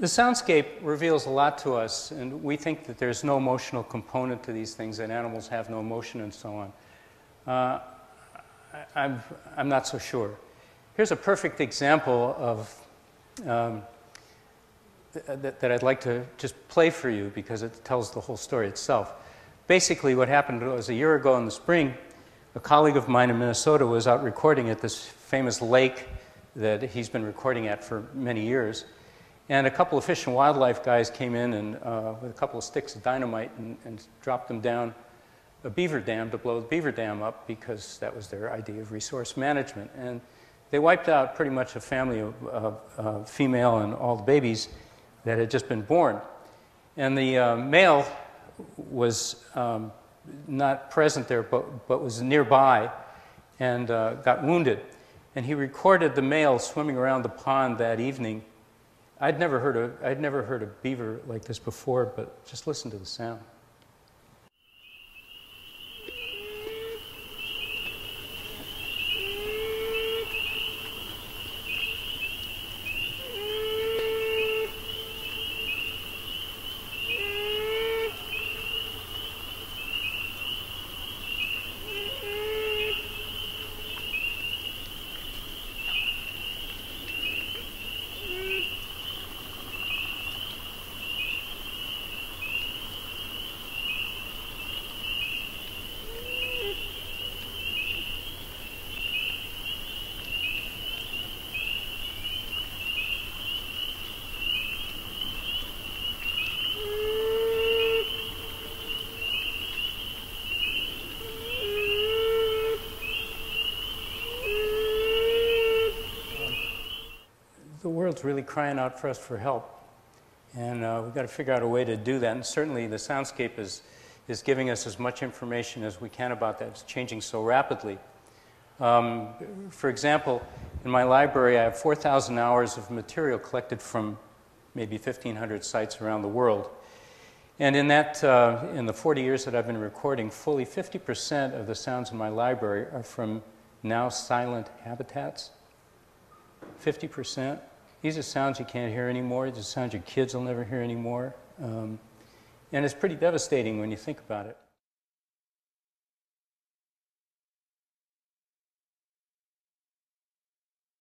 The soundscape reveals a lot to us, and we think that there's no emotional component to these things, that animals have no emotion and so on. I'm not so sure. Here's a perfect example of that I'd like to just play for you because it tells the whole story itself. Basically, what happened was a year ago in the spring, a colleague of mine in Minnesota was out recording at this famous lake that he's been recording at for many years. And a couple of fish and wildlife guys came in and with a couple of sticks of dynamite and dropped them down a beaver dam to blow the beaver dam up because that was their idea of resource management. And they wiped out pretty much a family of female and all the babies that had just been born. And the male was not present there, but was nearby and got wounded. And he recorded the male swimming around the pond that evening. I'd never heard a beaver like this before, but just listen to the sound. Really crying out for us for help, and we've got to figure out a way to do that. And certainly the soundscape is giving us as much information as we can about that. It's changing so rapidly. For example, in my library I have 4,000 hours of material collected from maybe 1,500 sites around the world, and in that in the 40 years that I've been recording, fully 50% of the sounds in my library are from now silent habitats. 50%. These are sounds you can't hear anymore. These are sounds your kids will never hear anymore. And it's pretty devastating when you think about it.